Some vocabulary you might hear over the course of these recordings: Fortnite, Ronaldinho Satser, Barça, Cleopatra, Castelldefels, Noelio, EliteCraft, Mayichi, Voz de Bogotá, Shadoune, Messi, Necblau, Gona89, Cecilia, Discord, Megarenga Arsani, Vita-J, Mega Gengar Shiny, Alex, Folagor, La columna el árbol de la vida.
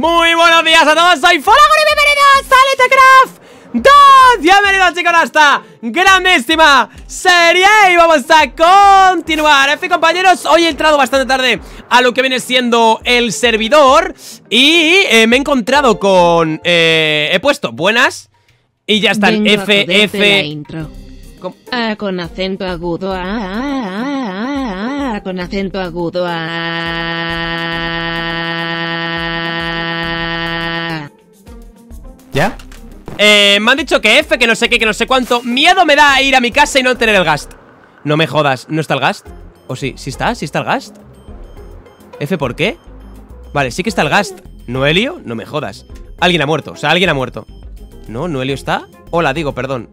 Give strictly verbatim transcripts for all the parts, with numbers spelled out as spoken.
Muy buenos días a todos, soy Folagor y bienvenidos a EliteCraft dos. Bienvenidos chicos a esta grandísima serie y vamos a continuar. En fin compañeros, hoy he entrado bastante tarde a lo que viene siendo el servidor y eh, me he encontrado con... Eh, he puesto buenas y ya está el F, F... Intro. Ah, con acento agudo, ah, ah, ah, ah, con acento agudo, ah, ah, ah. ¿Ya? Eh, me han dicho que F, que no sé qué, que no sé cuánto. Miedo me da ir a mi casa y no tener el gast. No me jodas, ¿no está el gast? ¿O sí? ¿Sí está? ¿Sí está el gast? ¿F por qué? Vale, sí que está el gast. ¿Noelio? No me jodas. Alguien ha muerto, o sea, alguien ha muerto. No, ¿Noelio está? Hola, digo, perdón.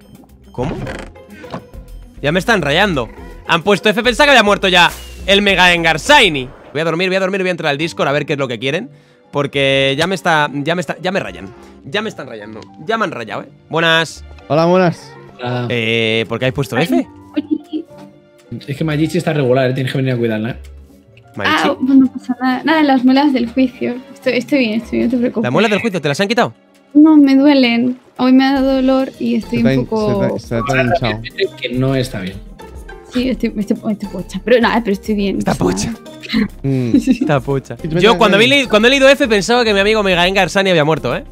¿Cómo? Ya me están rayando. Han puesto F, pensaba que había muerto ya el Mega Gengar Shiny. Voy a dormir, voy a dormir, voy a entrar al Discord a ver qué es lo que quieren. Porque ya me está, ya me está, ya me rayan. Ya me están rayando, ya me han rayado, eh. Buenas. Hola, buenas. Hola. Eh, ¿por qué habéis puesto F? Es que Mayichi está regular, ¿eh? Tienes que venir a cuidarla, ¿eh? Mayichi. Ah, no pasa nada. Nada, las muelas del juicio. Estoy, estoy bien, estoy bien, no te preocupes. ¿Las muelas del juicio te las han quitado? No, me duelen. Hoy me ha dado dolor y estoy se un in, poco... Se está hinchado. Que no está bien. Sí, estoy, estoy, estoy pocha. Pero nada, pero estoy bien. Está pocha. Mm, está pocha. Yo cuando, vi, cuando he leído F pensaba que mi amigo Megarenga Arsani había muerto, ¿eh?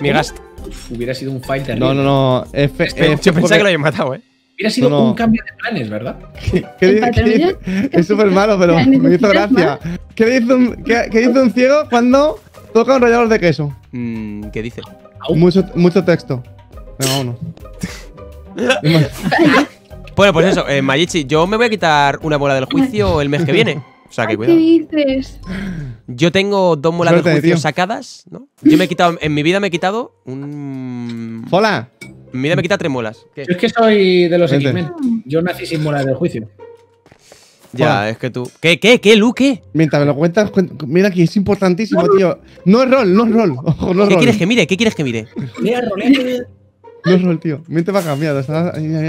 Mi gast. Uf, hubiera sido un fighter. No, no, no. F, F, F, yo pensaba que lo habían matado, ¿eh? Hubiera sido no, no. un cambio de planes, ¿verdad? ¿Qué, qué, ¿qué, qué, es súper malo, pero me hizo gracia. ¿Qué dice un, qué, qué dice un ciego cuando toca un rallador de queso? Mm, ¿qué dice? Mucho, mucho texto. Venga, uno. Bueno, pues eso, eh, Mayichi, yo me voy a quitar una bola del juicio el mes que viene. O sea, que cuidado. ¿Qué dices? Yo tengo dos molas del juicio tío. sacadas, ¿no? Yo me he quitado, en mi vida me he quitado un... ¡Hola! En mi vida me he quitado tres molas. ¿Qué? Yo es que soy de los X-Men. Yo nací sin molas del juicio. Ya, Hola. es que tú... ¿Qué, qué, qué, Luke? Mientras me lo cuentas, cuent... mira aquí, es importantísimo, no, tío. No es rol, no es rol. Ojo, no es ¿Qué rol. quieres que mire? ¿Qué quieres que mire? Mira, rolé. No es rol, tío. Miente para acá, mira,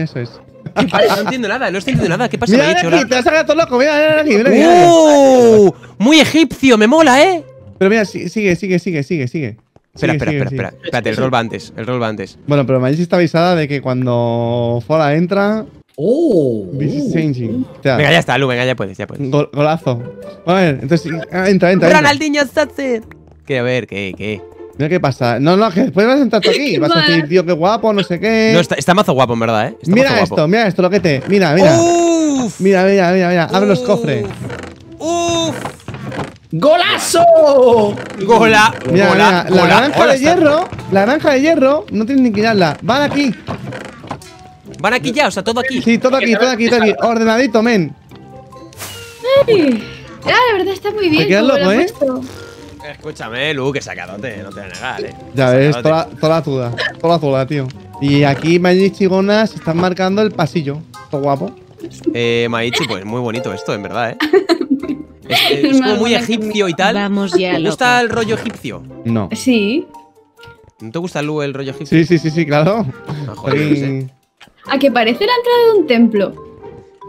eso es. ¿Qué pasa? No entiendo nada, no estoy entendiendo nada. ¿Qué pasa, mira, Mayichi? Mira aquí, te vas a quedar todo loco, mira, mira aquí, mira, mira, mira. ¡Oh! Muy egipcio, me mola, ¿eh? Pero mira, sigue, sigue, sigue, sigue, sigue. Espera, sigue, espera, sigue, espera, sigue. espera. Espérate, el rol va antes, el rol va antes. Bueno, pero Mayichi está avisada de que cuando Fola entra... Oh, oh. Changing. O sea, venga, ya está, Lu, venga, ya puedes, ya puedes. Go golazo. A ver, entonces, entra, entra. Ronaldinho Satser. Que a ver, qué, qué. Mira qué pasa. No, no, que después vas a sentarte aquí. Vas a decir, tío, qué guapo, no sé qué. No, está, está mazo guapo, en verdad, eh. Está mira esto, guapo. mira esto, lo que te. Mira, mira. Uf. Mira, mira, mira, mira. Abre los cofres. Uf. ¡Golazo! Gola, mira, gola, mira. La gola, naranja gola, de hierro, la naranja de hierro, no tienes ni que quitarla. Van aquí. Van aquí ya, o sea, todo aquí. Sí, todo aquí, todo aquí, todo aquí. Ordenadito, men. Ay, ah, la verdad está muy bien. ¿Te quedas loco, eh? Escúchame, Lu, que sacadote, no te voy a negar, eh. Ya ves, toda, toda la duda, toda la duda, tío. Y aquí Mayichi y Gona se están marcando el pasillo. Todo guapo. Eh, Mayichi, pues muy bonito esto, en verdad, eh. Es, es, es como muy egipcio y tal. Vamos ya, ¿Te gusta el rollo egipcio? No. Sí. ¿No te gusta, Lu, el rollo egipcio? Sí, sí, sí, sí, claro. Ah, joder, no sé. A que parece la entrada de un templo.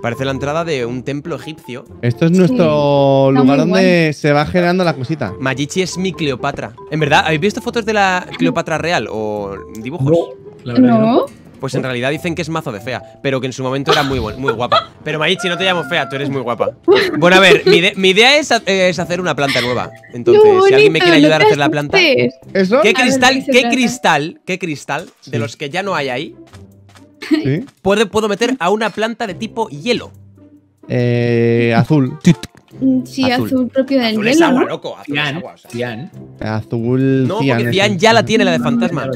Parece la entrada de un templo egipcio. Esto es nuestro sí, lugar donde guay. se va generando la cosita. Mayichi es mi Cleopatra. En verdad, ¿habéis visto fotos de la Cleopatra real o dibujos? No, la verdad no. Pues en realidad dicen que es mazo de fea, pero que en su momento era muy, muy guapa. Pero Mayichi, no te llamo fea, tú eres muy guapa. Bueno, a ver, mi, de, mi idea es, eh, es hacer una planta nueva. Entonces, no, bonito, si alguien me quiere ayudar no a hacer la planta. ¿Eso? ¿Qué cristal, ver, qué trata? cristal, qué cristal sí. de los que ya no hay ahí? ¿Sí? Puedo, puedo meter a una planta de tipo hielo. Eh, azul. Sí, azul, azul propio del azul hielo. Es agua, ¿no? loco. Azul cian, es agua, o sea. cian. Azul. No, cian, porque cian ya la tiene la de fantasma.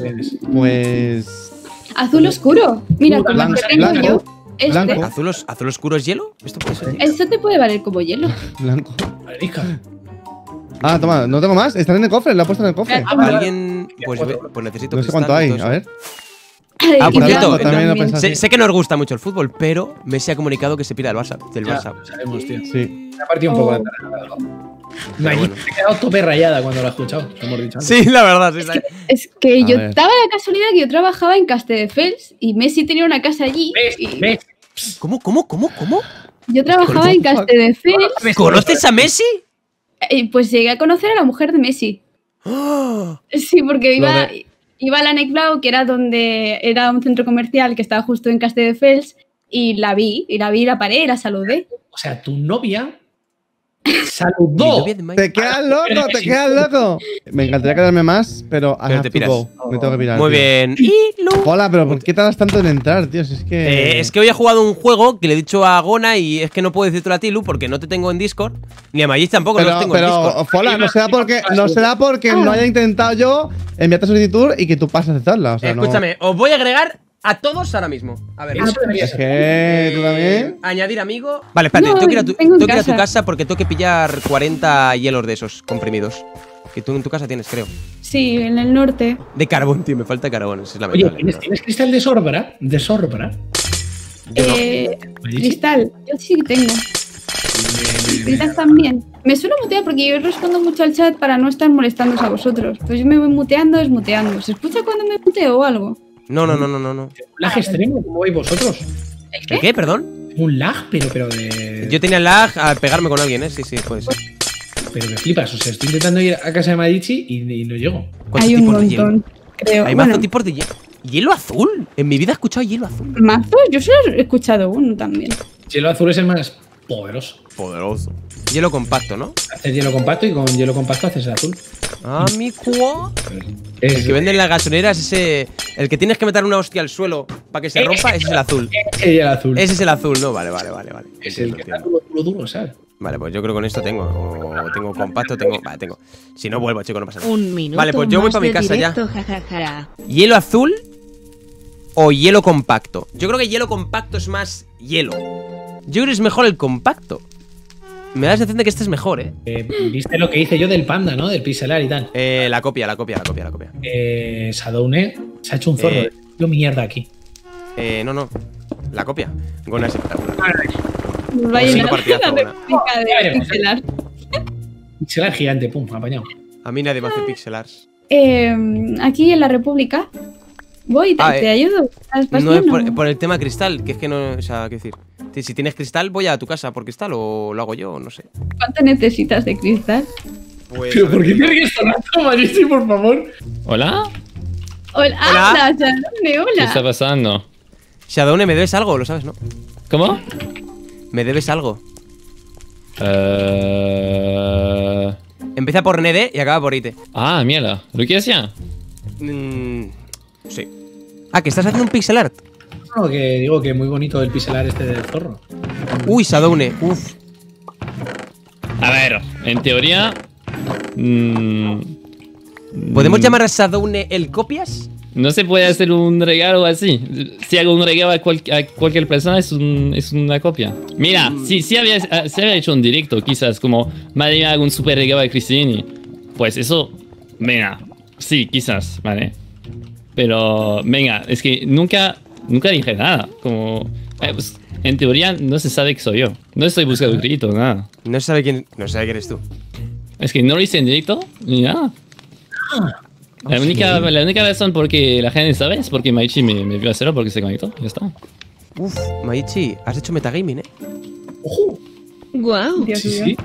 Pues. Azul oscuro. Mira, como blanco, que tengo blanco, yo. Este. Azul, azul oscuro es hielo. Esto puede ser. Esto te puede valer como hielo. Blanco. Ah, toma, no tengo más. Está en el cofre, lo he puesto en el cofre. Alguien. Pues, pues necesito. No sé cuánto hay, a ver. Ah, por cierto, no, sé, sé que no os gusta mucho el fútbol, pero Messi ha comunicado que se pira el Barça. Del ya, Barça. Sabemos, tío. Sí. Me ha partido un poco la tarjeta. Me he quedado tope rayada cuando lo he escuchado. Hemos dicho sí, la verdad. Sí, es, que, es que yo estaba la casualidad que yo trabajaba en Castelldefels y Messi tenía una casa allí. Messi, y... Messi. ¿Cómo, cómo, cómo, cómo? Yo trabajaba en Castelldefels. ¿Conoces a Messi? Eh, pues llegué a conocer a la mujer de Messi. ¡Oh! Sí, porque iba, de... iba a la Necblau, que era donde era un centro comercial que estaba justo en Castelldefels, y la vi, y la vi, la paré y la saludé. O sea, tu novia saludó. Te quedas loco, te quedas loco. Me encantaría quedarme más, pero, pero te piras. Oh. Me tengo que pirar. Muy tío. bien. Hola, pero ¿por qué tardas tanto en entrar, tío? Si es que... Eh, es que hoy he jugado un juego que le he dicho a Gona y es que no puedo decirlo a ti, Lu, porque no te tengo en Discord. Ni a Mayichi tampoco, pero, no los tengo pero, en Discord. Pero, Fola, no será porque no, será porque ah. no haya intentado yo enviarte solicitud y que tú pases a aceptarla. O sea, eh, no... Escúchame, os voy a agregar a todos ahora mismo. A ver, eso debería ser. ¿Qué? ¿Tú también? Añadir amigo. Vale, espérate, no, tengo que ir a tu, tengo que ir a tu casa porque tengo que pillar cuarenta hielos de esos comprimidos. Que tú en tu casa tienes, creo. Sí, en el norte. De carbón, tío, me falta carbón. Eso es lamentable. Oye, ¿tienes, ¿tienes cristal de sorbra? ¿De sorbra? Eh, no. Cristal, yo sí que tengo. Cristal también. Me suelo mutear porque yo respondo mucho al chat para no estar molestándos a vosotros. Pues yo me voy muteando, desmuteando. ¿Se escucha cuando me muteo o algo? No, no, no, no, no, no. Un lag extremo, como veis vosotros. ¿El qué? ¿El qué? Perdón. Un lag, pero, pero de... Yo tenía lag a pegarme con alguien, ¿eh? Sí, sí, puede ser. Pero me flipas, o sea, estoy intentando ir a casa de Mayichi y, y no llego. Hay un montón, creo. Hay bueno. más tipos de hielo. ¿Hielo azul? En mi vida he escuchado hielo azul. ¿Mazos? Yo solo he escuchado uno también. Hielo azul es el más poderoso. Poderoso. Hielo compacto, ¿no? Haces hielo compacto y con hielo compacto haces el azul. Ah, mi cuo. Es el que venden las gasolineras, ese. El que tienes que meter una hostia al suelo para que se rompa, ese es el azul. Ese es el azul. Ese es el azul, no, vale, vale, vale. vale. Es el que está duro, duro, duro, ¿sabes? Vale, pues yo creo que con esto tengo. O tengo compacto, tengo. Vale, tengo. Si no vuelvo, chico, no pasa nada. Un minuto. Vale, pues yo voy para mi casa ya. Hielo azul o hielo compacto. Yo creo que hielo compacto es más hielo. Yo creo que es mejor el compacto. Me da la sensación de que este es mejor, ¿eh? ¿eh? Viste lo que hice yo del panda, ¿no? Del pixelar y tal. Eh, la copia, la copia, la copia, la copia. Eh, Shadoune se ha hecho un zorro. Eh, lo mierda aquí. Eh, no, no. La copia. Gona es espectacular. Vaya partidazo, Gona. Pixelar. Pixelar gigante, pum, apañado. A mí nadie me hace pixelars. Eh, aquí en la República. Voy, te, ah, te eh, ayudo. No es por, por el tema cristal, que es que no. O sea, qué decir. Si tienes cristal, voy a tu casa por cristal o lo hago yo, no sé. ¿Cuánto necesitas de cristal? Pues, ¿Pero por qué te ríes tanto, Mayichi, por favor? ¿Hola? Hola, hola, Shadoune, hola. ¿Qué está pasando? Shadoune, me debes algo, lo sabes, ¿no? ¿Cómo? Me debes algo. Uh... Empieza por Nede y acaba por Ite. Ah, mierda. ¿Lo quieres ya? Mm, sí. Ah, que estás haciendo un pixel art. No, que digo que muy bonito el pixelar este del zorro. Uy, Shadoune, uff. A ver, en teoría. Mmm, ¿Podemos mmm, llamar a Shadoune el copias? No se puede hacer un regalo así. Si hago un regalo a, cual, a cualquier persona es, un, es una copia. Mira, mm. si, si, había, si había hecho un directo, quizás como madre mía, hago un super regalo a Cristini. Pues eso, venga, sí, quizás, vale. Pero, venga, es que nunca. Nunca dije nada, como... Eh, pues, en teoría no se sabe que soy yo. No estoy buscando un grito, nada. No se sabe quién, no sabe quién eres tú. Es que no lo hice en directo, ni nada. Ah, la, única, la única razón por que la gente sabe es porque Mayichi me, me vio hacerlo porque se conectó, ya está. Uf, Mayichi, has hecho metagaming, ¿eh? ¡Ojo! ¡Guau! Wow, sí, sí.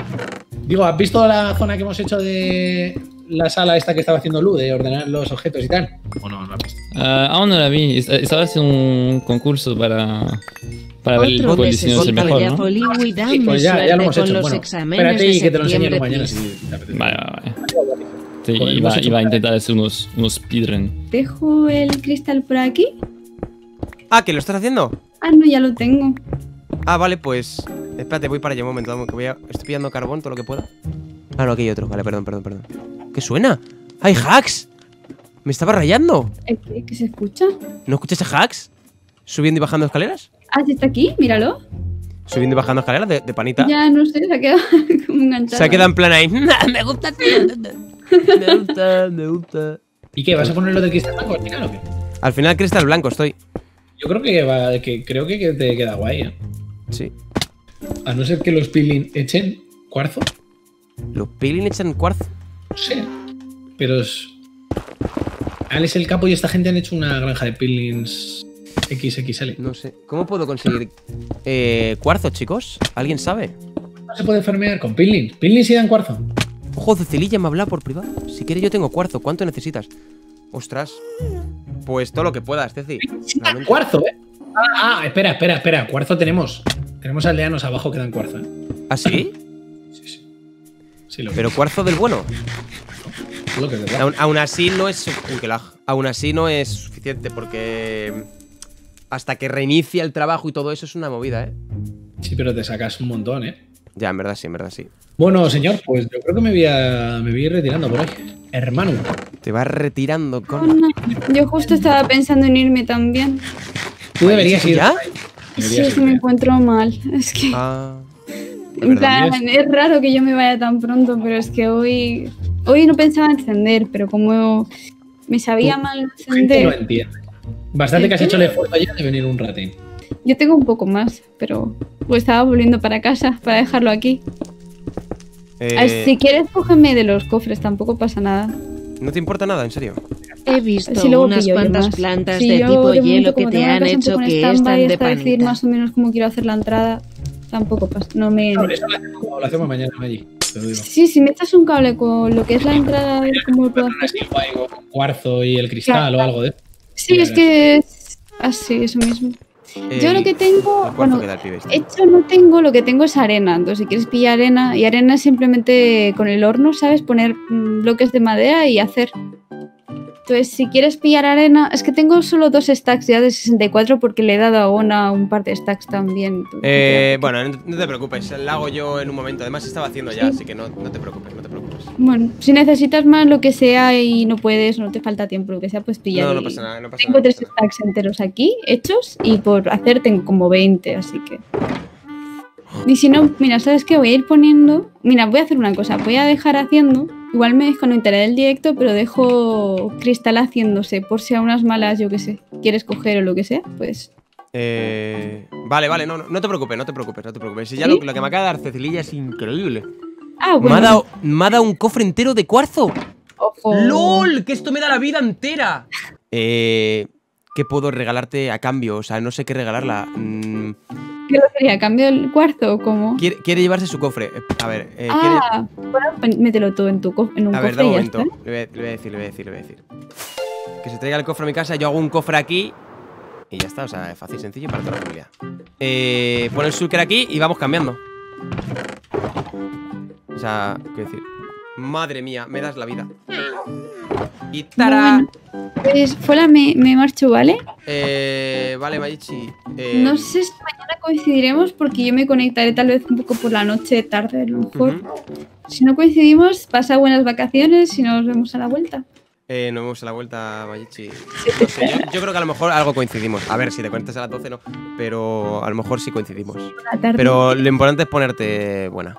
Digo, ¿has visto la zona que hemos hecho de... la sala esta que estaba haciendo Lu de ordenar los objetos y tal? ¿O no, no la has visto? Uh, aún no la vi. Estaba haciendo un concurso para, para ver el diseño es el mejor, ¿no? Pues ya, ya lo hemos hecho. Bueno, espérate y que te lo enseñe mañana si te apetece. Vale, vale, vale. Sí, pues iba, iba a intentar hacer unos, unos speedrun. ¿Dejo el cristal por aquí? Ah, ¿que lo estás haciendo? Ah, no, ya lo tengo. Ah, vale, pues... Espérate, voy para allá un momento. Que voy a... Estoy pillando carbón, todo lo que pueda. Ah, no, aquí hay otro. Vale, perdón, perdón, perdón. ¿Qué suena? ¡Hay hacks! Me estaba rayando. ¿Qué, qué se escucha? ¿No escuchas a hacks? ¿Subiendo y bajando escaleras? Ah, ¿sí está aquí? Míralo. Subiendo y bajando escaleras de, de panita. Ya, no sé, se ha quedado como enganchado. Se ha quedado en plan ahí. Me gusta, tío. Me gusta, me gusta. ¿Y qué? ¿Vas a ponerlo de cristal blanco al final o qué? Al final cristal blanco estoy. Yo creo que, va, que, creo que te queda guay, ¿eh? Sí. A no ser que los peeling echen cuarzo. ¿Los peeling echan cuarzo? No sé, pero es... Alex el capo y esta gente han hecho una granja de peelings equis equis ele. No sé, ¿cómo puedo conseguir eh, cuarzo, chicos? ¿Alguien sabe? No se puede farmear con peelings. Peelings y dan cuarzo. Ojo, Cecilia me habla por privado. Si quieres yo tengo cuarzo. ¿Cuánto necesitas? Ostras. Pues todo lo que puedas, Ceci. Realmente. Cuarzo, ¿eh? Ah, ah, espera, espera, espera. Cuarzo tenemos. Tenemos aldeanos abajo que dan cuarzo, ¿eh? ¿Ah, sí? Sí, sí. Sí lo Pero vi. Cuarzo del bueno. No, que es aún, aún así no es. Uy, que lag. Aún así no es suficiente porque. Hasta que reinicia el trabajo y todo eso es una movida, ¿eh? Sí, pero te sacas un montón, ¿eh? Ya, en verdad sí, en verdad sí. Bueno, señor, pues yo creo que me voy a, me voy a ir retirando por ahí. Hermano. Te vas retirando con... Oh, no. Yo justo estaba pensando en irme también. ¿Tú deberías ir? ¿Ya? Sí, es que me encuentro mal. Es que... Ah, en plan, es raro que yo me vaya tan pronto, pero es que hoy... Hoy no pensaba encender, pero como me sabía mal no encender... No entiendo. Bastante que has hecho el esfuerzo ya de venir un ratín. Yo tengo un poco más, pero pues estaba volviendo para casa, para dejarlo aquí. Eh... Ver, si quieres, cógeme de los cofres, tampoco pasa nada. ¿No te importa nada, en serio? He visto sí, unas cuantas más. plantas sí, de tipo de hielo que te han hecho que están de pan. decir más o menos cómo quiero hacer la entrada, tampoco pasa. No me... No, eso lo hacemos mañana allí. Sí, si me echas un cable con lo que es la entrada, a ver cómo lo puedo hacer. Con cuarzo y el cristal claro. o algo de eso. Sí, es que es así, ah, eso mismo. Eh, Yo lo que tengo, bueno, hecho no tengo, lo que tengo es arena. Entonces, si quieres pillar arena, y arena simplemente con el horno, ¿sabes? Poner bloques de madera y hacer. Entonces, si quieres pillar arena, es que tengo solo dos stacks ya de sesenta y cuatro porque le he dado a Gona un par de stacks también. Eh, bueno, no te preocupes, la hago yo en un momento. Además, estaba haciendo ya, ¿Sí? así que no, no te preocupes, no te preocupes. Bueno, si necesitas más lo que sea y no puedes, no te falta tiempo, lo que sea, pues pillar. No, no pasa nada, no pasa tengo nada. Tengo tres stacks enteros aquí, hechos, y por hacer tengo como veinte, así que... Y si no, mira, ¿sabes qué? Voy a ir poniendo... Mira, voy a hacer una cosa, voy a dejar haciendo... Igual me desconectaré del directo, pero dejo cristal haciéndose, por si a unas malas, yo qué sé, quieres coger o lo que sea, pues... Eh, vale, vale, no, no te preocupes, no te preocupes, no te preocupes. Si ya ¿Sí? lo, lo que me acaba de dar Cecilia es increíble. Ah, bueno. Me ha dado, me ha dado un cofre entero de cuarzo. Ojo. ¡Lol! ¡Que esto me da la vida entera! eh, ¿Qué puedo regalarte a cambio? O sea, no sé qué regalarla. Mm. ¿Qué lo sería? ¿Cambio el cuarzo o cómo? Quiere, lle quiere llevarse su cofre. A ver, eh, ah, quiere... bueno, mételo tú en, tu co en un a cofre. A ver, da un momento. ¿Eh? Le, voy a, le voy a decir, le voy a decir, le voy a decir. Que se traiga el cofre a mi casa, yo hago un cofre aquí. Y ya está, o sea, es fácil, sencillo para toda la familia. Eh, pon el sucker aquí y vamos cambiando. O sea, ¿qué decir? Madre mía, me das la vida. Y ¡tara! Bueno, pues, Fola, me, me marcho, ¿vale? Eh, vale, Mayichi. Eh... No sé si mañana coincidiremos porque yo me conectaré tal vez un poco por la noche, tarde a lo mejor. Uh-huh. Si no coincidimos, pasa buenas vacaciones y nos vemos a la vuelta. Eh, nos vemos a la vuelta, Mayichi. No sé, yo, yo creo que a lo mejor algo coincidimos. A ver, si te conectas a las doce no, pero a lo mejor sí coincidimos. Pero lo importante es ponerte buena.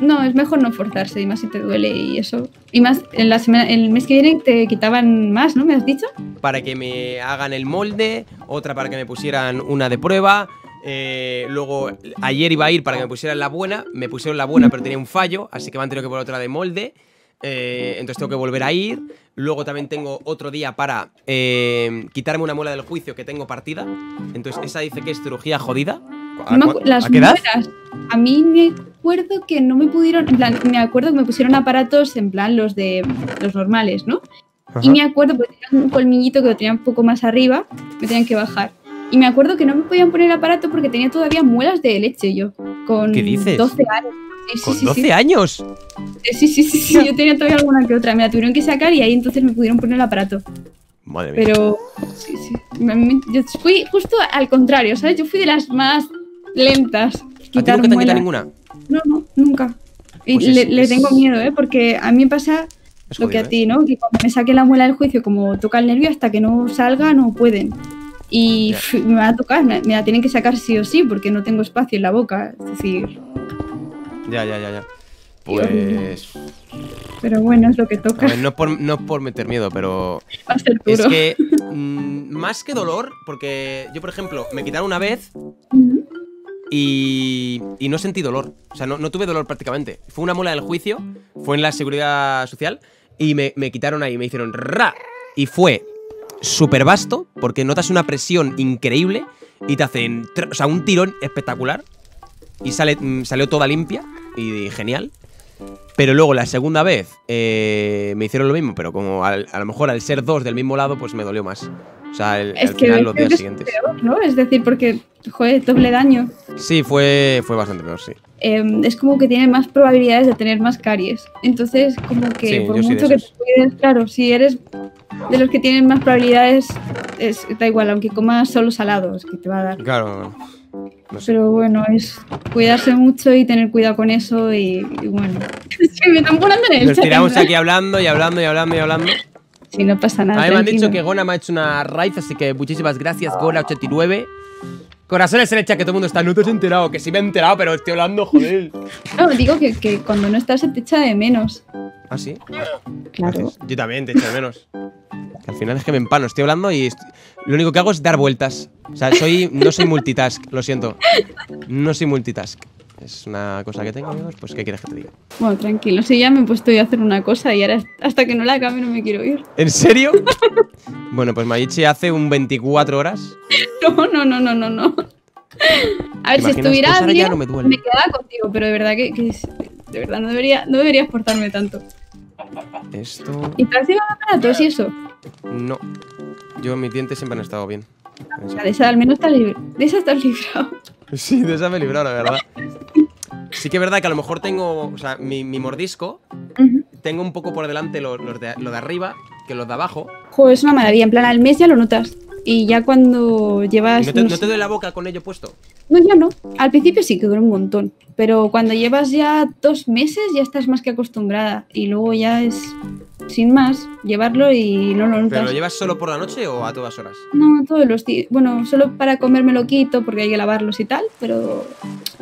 No, es mejor no forzarse, y más si te duele y eso. Y más, en la semana, el mes que viene te quitaban más, ¿no? ¿Me has dicho? Para que me hagan el molde, otra para que me pusieran una de prueba. Eh, luego, ayer iba a ir para que me pusieran la buena. Me pusieron la buena, pero tenía un fallo, así que me han tenido que poner otra de molde. Eh, entonces tengo que volver a ir. Luego también tengo otro día para eh, quitarme una muela del juicio que tengo partida. Entonces esa dice que es cirugía jodida. ¿A, no me las ¿a qué edad? Muelas. A mí me acuerdo que no me pudieron, en plan, me acuerdo que me pusieron aparatos en plan los de los normales, ¿no? Ajá. Y me acuerdo porque tenía un colmillito que lo tenía un poco más arriba, me tenían que bajar. Y me acuerdo que no me podían poner aparato porque tenía todavía muelas de leche yo. Con ¿Qué dices? doce años. Sí, ¿Con sí, doce sí. años? Sí, sí, sí, sí, yo tenía todavía alguna que otra. Me la tuvieron que sacar y ahí entonces me pudieron poner el aparato. Madre mía. Pero, sí, sí. Yo fui justo al contrario, ¿sabes? Yo fui de las más lentas. ¿A ti nunca te han quitado ninguna? No, no, nunca. Y pues es, le, le es... tengo miedo, ¿eh? Porque a mí me pasa es lo jodido, que a ti, ¿no? Que cuando me saque la muela del juicio, como toca el nervio, hasta que no salga, no pueden. Y yeah. me va a tocar, me, me la tienen que sacar sí o sí, porque no tengo espacio en la boca. Es decir... Ya, ya, ya, ya. Pues... Pero bueno, es lo que toca. A ver, no, es por, no es por meter miedo, pero... Va a ser duro. Es que... Mm, más que dolor, porque yo, por ejemplo, me quitaron una vez... Uh-huh. Y, y no sentí dolor. O sea, no, no tuve dolor prácticamente. Fue una muela del juicio. Fue en la seguridad social. Y me, me quitaron ahí. Me hicieron ra. Y fue súper vasto. Porque notas una presión increíble. Y te hacen. O sea, un tirón espectacular. Y sale, mmm, salió toda limpia. Y genial. Pero luego la segunda vez eh, me hicieron lo mismo, pero como al, a lo mejor al ser dos del mismo lado, pues me dolió más. O sea, el, es al que final los días siguientes. Es peor, ¿no? Es decir, porque, joder, doble daño. Sí, fue, fue bastante peor, sí. Eh, es como que tiene más probabilidades de tener más caries. Entonces, como que sí, por mucho que te cuides, claro, si eres de los que tienen más probabilidades, es, da igual, aunque comas solo salados, que te va a dar. Claro. No sé. Pero bueno, es cuidarse mucho y tener cuidado con eso y, y bueno. Sí, me están poniendo en el chat. Nos tiramos aquí hablando y hablando y hablando y hablando. Sí, no pasa nada. A mí me han dicho que Gona me ha hecho una raid, así que muchísimas gracias, Gona ochenta y nueve. Corazones en el chat, que todo el mundo está, no te has enterado, que sí me he enterado, pero estoy hablando, joder. No, digo que, que cuando no estás se te echa de menos. ¿Ah, sí? Claro. Gracias. Yo también te echo de menos. Al final es que me empano, estoy hablando y estoy... lo único que hago es dar vueltas. O sea, soy, no soy multitask, lo siento. No soy multitask. Es una cosa que tengo, amigos, pues ¿qué quieres que te diga? Bueno, tranquilo, si ya me he puesto yo a hacer una cosa y ahora hasta que no la acabe no me quiero ir. ¿En serio? Bueno, pues Mayichi hace un veinticuatro horas. No, no, no, no, no, no. A ver, si estuviera bien, ya no me, me quedaba contigo, pero de verdad que, que es, de verdad no debería, no debería exportarme tanto. Esto... ¿Y te has llevado aparatos y eso? No. Yo, mis dientes siempre han estado bien. O sea, de esa al menos estás libre. De esa estás librado. Sí, de esa me he librado, la verdad. Sí que es verdad que a lo mejor tengo... O sea, mi, mi mordisco... Uh-huh. Tengo un poco por delante los, los de, lo de arriba que los de abajo. Joder, es una maravilla. En plan, al mes ya lo notas. Y ya cuando llevas... ¿No te, unos... ¿no te duele la boca con ello puesto? No, ya no. Al principio sí que duele un montón. Pero cuando llevas ya dos meses ya estás más que acostumbrada. Y luego ya es... sin más, llevarlo y no lo notas. ¿Pero lo llevas solo por la noche o a todas horas? No, todos los días. Bueno, solo para comerme lo quito porque hay que lavarlos y tal, pero,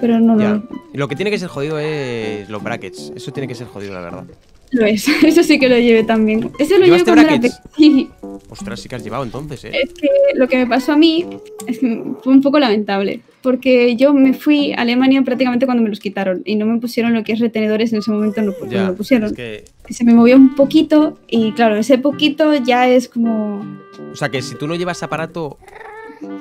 pero no lo... Lo que tiene que ser jodido es los brackets. Eso tiene que ser jodido, la verdad. Lo es. Eso sí que lo llevé también. Eso lo llevé cuando era pequeña. Ostras, sí que has llevado entonces, ¿eh? Es que lo que me pasó a mí es que fue un poco lamentable. Porque yo me fui a Alemania prácticamente cuando me los quitaron y no me pusieron lo que es retenedores en ese momento, no ya, me lo pusieron. Es que... Se me movió un poquito y claro, ese poquito ya es como... O sea que si tú no llevas aparato...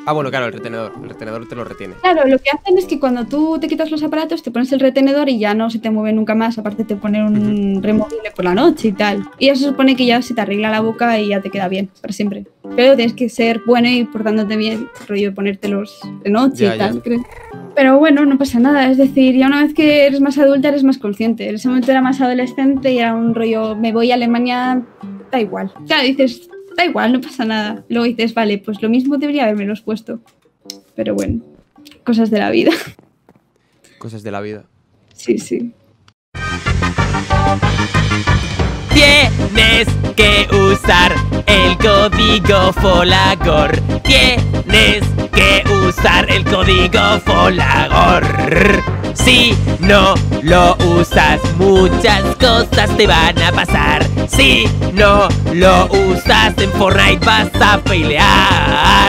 Ah, bueno, claro, el retenedor. El retenedor te lo retiene. Claro, lo que hacen es que cuando tú te quitas los aparatos, te pones el retenedor y ya no se te mueve nunca más. Aparte te ponen un uh-huh. removible por la noche y tal. Y ya se supone que ya se te arregla la boca y ya te queda bien para siempre. Pero tienes que ser bueno y portándote bien, rollo ponértelos de noche ya, y tal, creo. Pero bueno, no pasa nada. Es decir, ya una vez que eres más adulta, eres más consciente. En ese momento era más adolescente y era un rollo, me voy a Alemania, da igual. Claro, dices... Da igual, no pasa nada. Luego dices, vale, pues lo mismo debería haberme los puesto. Pero bueno, cosas de la vida. Cosas de la vida. Sí, sí. Tienes que usar el código Folagor. Tienes que usar el código Folagor. Si no lo usas, muchas cosas te van a pasar. Si no lo usas, en Fortnite vas a pelear.